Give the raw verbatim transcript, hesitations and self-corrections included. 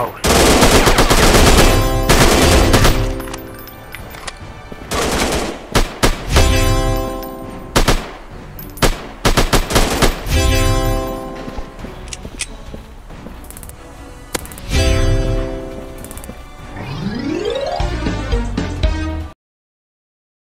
host.